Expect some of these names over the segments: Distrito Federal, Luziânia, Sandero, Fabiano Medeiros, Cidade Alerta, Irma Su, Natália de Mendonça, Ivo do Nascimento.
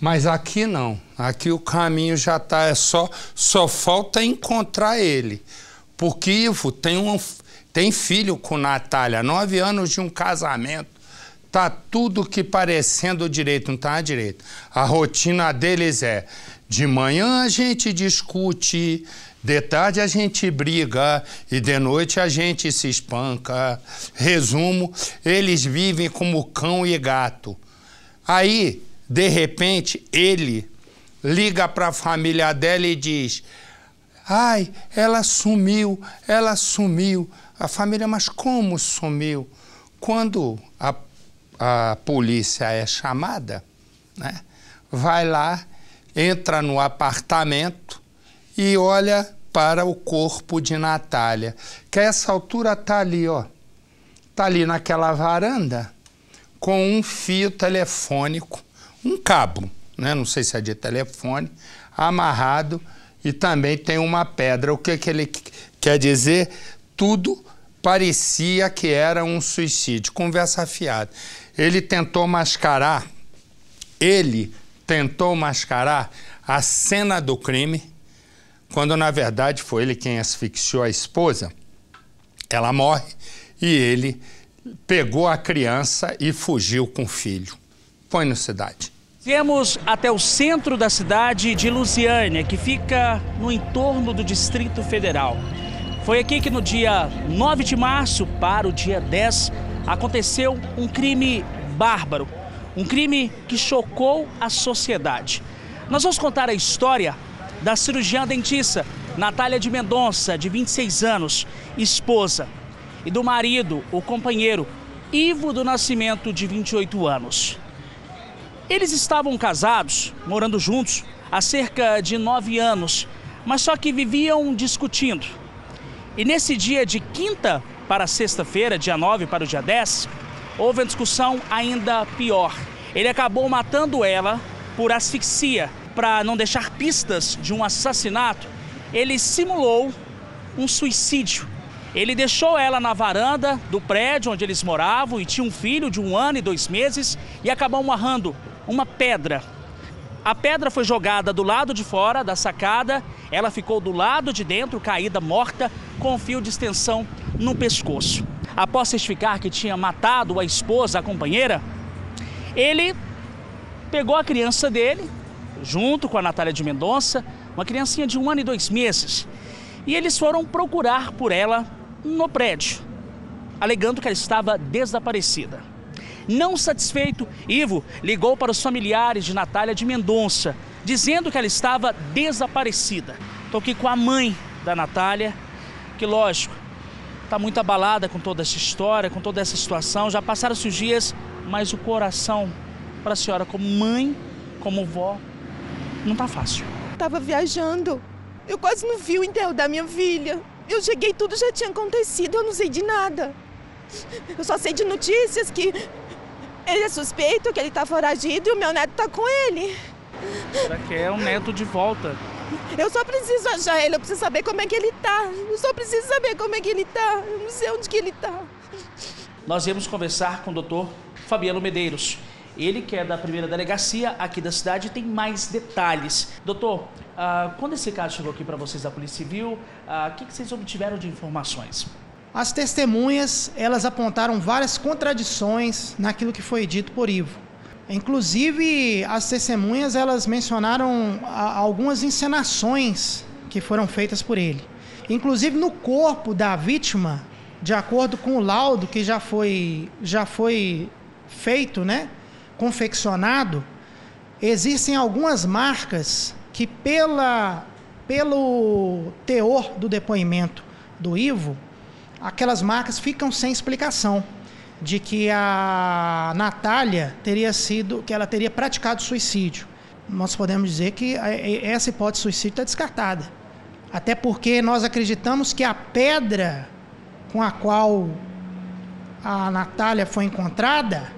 Mas aqui não. Aqui o caminho já está, só falta encontrar ele. Porque Ivo tem filho com Natália, 9 anos de um casamento. Tá tudo que parecendo direito, não tá direito. A rotina deles é: de manhã a gente discute, de tarde a gente briga e de noite a gente se espanca. Resumo, eles vivem como cão e gato. Aí, de repente, ele liga para a família dela e diz: ai, ela sumiu, ela sumiu. A família: mas como sumiu? Quando a polícia é chamada, né, vai lá, entra no apartamento e olha para o corpo de Natália, que a essa altura está ali, ó, está ali naquela varanda com um fio telefônico, um cabo, né, não sei se é de telefone, amarrado, e também tem uma pedra. O que que ele quer dizer? Tudo parecia que era um suicídio, conversa fiada. Ele tentou mascarar a cena do crime, quando na verdade foi ele quem asfixiou a esposa. Ela morre e ele pegou a criança e fugiu com o filho. Põe no Cidade. Viemos até o centro da cidade de Luziânia, que fica no entorno do Distrito Federal. Foi aqui que no dia 9 de março para o dia 10 aconteceu um crime bárbaro, um crime que chocou a sociedade. Nós vamos contar a história da cirurgiã dentista Natália de Mendonça, de 26 anos, esposa, e do marido, o companheiro, Ivo do Nascimento, de 28 anos. Eles estavam casados, morando juntos, há cerca de 9 anos, mas só que viviam discutindo. E nesse dia de quinta para sexta-feira, dia 9 para o dia 10, houve uma discussão ainda pior. Ele acabou matando ela por asfixia. Para não deixar pistas de um assassinato, ele simulou um suicídio. Ele deixou ela na varanda do prédio onde eles moravam e tinha um filho de 1 ano e 2 meses e acabou amarrando uma pedra. A pedra foi jogada do lado de fora da sacada, ela ficou do lado de dentro, caída, morta, com um fio de extensão no pescoço. Após certificar que tinha matado a esposa, a companheira, ele pegou a criança dele, junto com a Natália de Mendonça, uma criancinha de 1 ano e 2 meses, e eles foram procurar por ela no prédio, alegando que ela estava desaparecida. Não satisfeito, Ivo ligou para os familiares de Natália de Mendonça, dizendo que ela estava desaparecida. Estou aqui com a mãe da Natália, que, lógico, está muito abalada com toda essa história, com toda essa situação. Já passaram-se os dias, mas o coração para a senhora, como mãe, como vó, não está fácil. Estava viajando, eu quase não vi o enterro da minha filha. Eu cheguei, tudo já tinha acontecido, eu não sei de nada. Eu só sei de notícias que ele é suspeito, que ele tá foragido e o meu neto tá com ele. Ela quer um neto de volta. Eu só preciso achar ele, eu preciso saber como é que ele tá. Eu só preciso saber como é que ele tá. Eu não sei onde que ele tá. Nós viemos conversar com o doutor Fabiano Medeiros. Ele que é da primeira delegacia aqui da cidade e tem mais detalhes. Doutor, quando esse caso chegou aqui para vocês da Polícia Civil, o que vocês obtiveram de informações? As testemunhas, elas apontaram várias contradições naquilo que foi dito por Ivo. Inclusive, as testemunhas, elas mencionaram algumas encenações que foram feitas por ele. Inclusive, no corpo da vítima, de acordo com o laudo que já foi feito, né, confeccionado, existem algumas marcas que, pelo teor do depoimento do Ivo, aquelas marcas ficam sem explicação de que a Natália teria praticado suicídio. Nós podemos dizer que essa hipótese de suicídio está descartada. Até porque nós acreditamos que a pedra com a qual a Natália foi encontrada,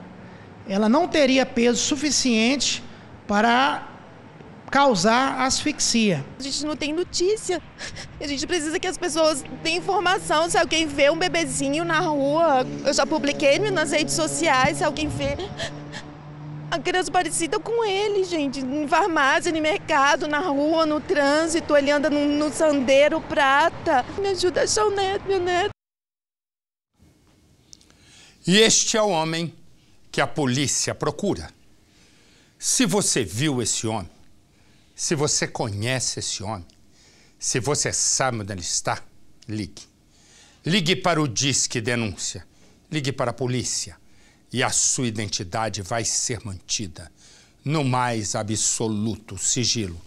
ela não teria peso suficiente para causar asfixia. A gente não tem notícia. A gente precisa que as pessoas tenham informação. Se alguém vê um bebezinho na rua, eu já publiquei nas redes sociais, se alguém vê, a criança parecida com ele, gente. Em farmácia, no mercado, na rua, no trânsito, ele anda no Sandero prata. Me ajuda a achar o neto, meu neto. E este é o homem que a polícia procura. Se você viu esse homem, se você conhece esse homem, se você sabe onde ele está, ligue. Ligue para o Disque Denúncia, ligue para a polícia e a sua identidade vai ser mantida no mais absoluto sigilo.